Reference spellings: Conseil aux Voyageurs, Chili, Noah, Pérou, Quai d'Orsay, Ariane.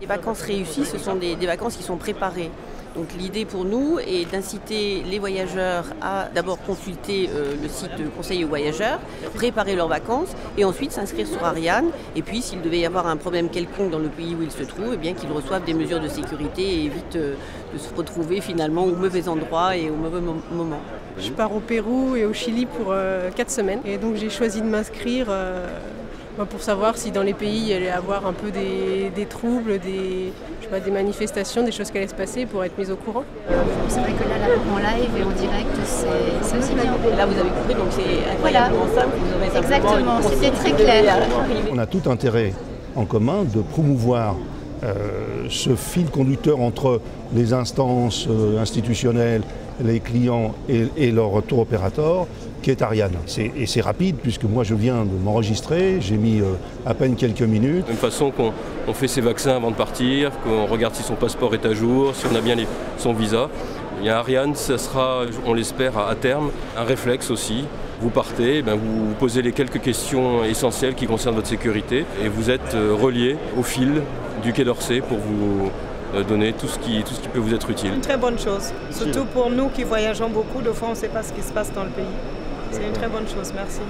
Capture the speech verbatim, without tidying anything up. Les vacances réussies, ce sont des, des vacances qui sont préparées. Donc l'idée pour nous est d'inciter les voyageurs à d'abord consulter euh, le site de Conseil aux Voyageurs, préparer leurs vacances et ensuite s'inscrire sur Ariane. Et puis s'il devait y avoir un problème quelconque dans le pays où ils se trouvent, eh bien qu'ils reçoivent des mesures de sécurité et évitent euh, de se retrouver finalement au mauvais endroit et au mauvais mo moment. Je pars au Pérou et au Chili pour euh, quatre semaines et donc j'ai choisi de m'inscrire euh... pour savoir si dans les pays il allait y avoir un peu des, des troubles, des, je sais pas, des manifestations, des choses qui allaient se passer pour être mise au courant. C'est vrai que là, là, en live et en direct, c'est aussi bien. Là, vous avez compris, donc c'est incroyablement simple. Voilà. Exactement, c'était très clair. On a tout intérêt en commun de promouvoir euh, ce fil conducteur entre les instances euh, institutionnelles, les clients et, et leur tour opérateur, qui est Ariane. C'est, et c'est rapide, puisque moi je viens de m'enregistrer, j'ai mis euh, à peine quelques minutes. De la même façon qu'on on fait ses vaccins avant de partir, qu'on regarde si son passeport est à jour, si on a bien les, son visa. Et Ariane, ça sera, on l'espère, à, à terme, un réflexe aussi. Vous partez, ben vous posez les quelques questions essentielles qui concernent votre sécurité, et vous êtes euh, relié au fil du Quai d'Orsay pour vous donner tout ce, qui, tout ce qui peut vous être utile. C'est une très bonne chose, surtout pour nous qui voyageons beaucoup, de fois on ne sait pas ce qui se passe dans le pays. C'est une très bonne chose, merci.